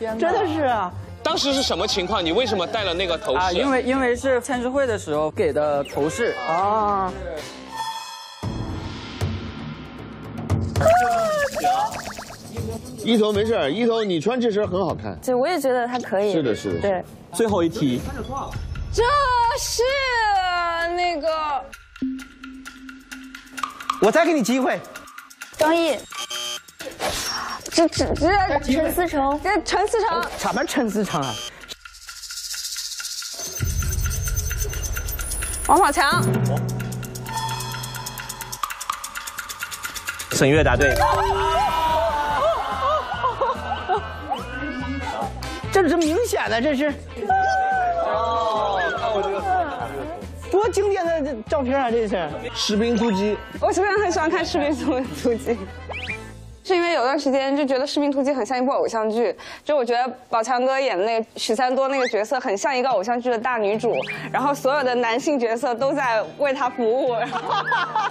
真的是啊！当时是什么情况？你为什么戴了那个头饰？啊，因为是签售会的时候给的头饰啊。一头没事，一头你穿这身很好看。对，我也觉得它可以。是的，是的。对，最后一题。这是那个，我再给你机会。张译。 这陈思诚，这陈思诚什么陈思诚啊？王宝强，沈月答对。这明显的，这是。哦，看我这个，多经典的照片啊！这是士兵突击。我其实很喜欢看士兵突击。 是因为有段时间就觉得《士兵突击》很像一部偶像剧，就我觉得宝强哥演的那个许三多那个角色很像一个偶像剧的大女主，然后所有的男性角色都在为她服务。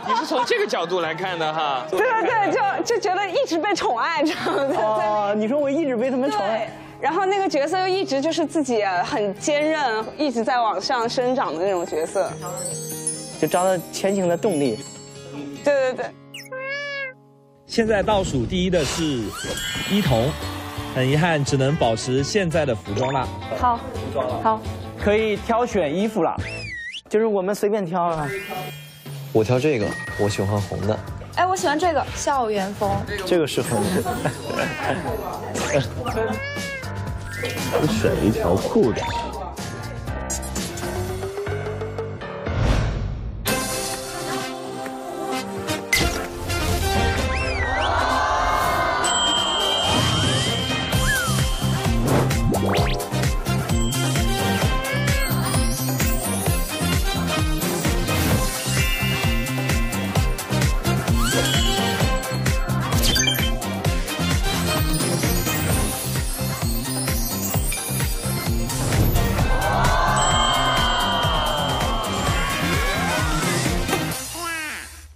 你是从这个角度来看的哈？对对对，就觉得一直被宠爱这样子。哦，你说我一直被他们宠爱。 然后那个角色又一直就是自己很坚韧，一直在往上生长的那种角色，就找到前行的动力。对对对。 现在倒数第一的是一彤，很遗憾只能保持现在的服装啦。好，好，可以挑选衣服了，就是我们随便挑了。我挑这个，我喜欢红的。哎，我喜欢这个校园风，这个是红的。我选一条裤子。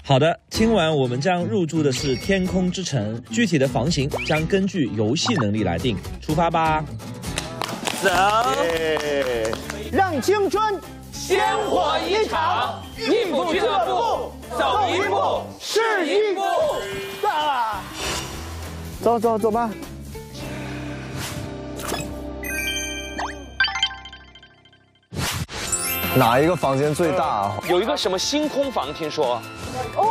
好的，今晚我们将入住的是天空之城，具体的房型将根据游戏能力来定。出发吧，走！ Yeah. 让青春鲜活一场，应付俱乐部，走一步是一步。啊！走走走吧。哪一个房间最大？有一个什么星空房，听说。 哦，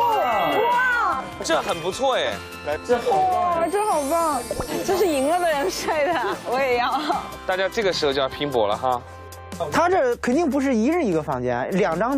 哇，这很不错哎，来，这好棒，这好棒，这是赢了的人睡的，我也要。大家这个时候就要拼搏了哈，他这肯定不是一人一个房间，两张。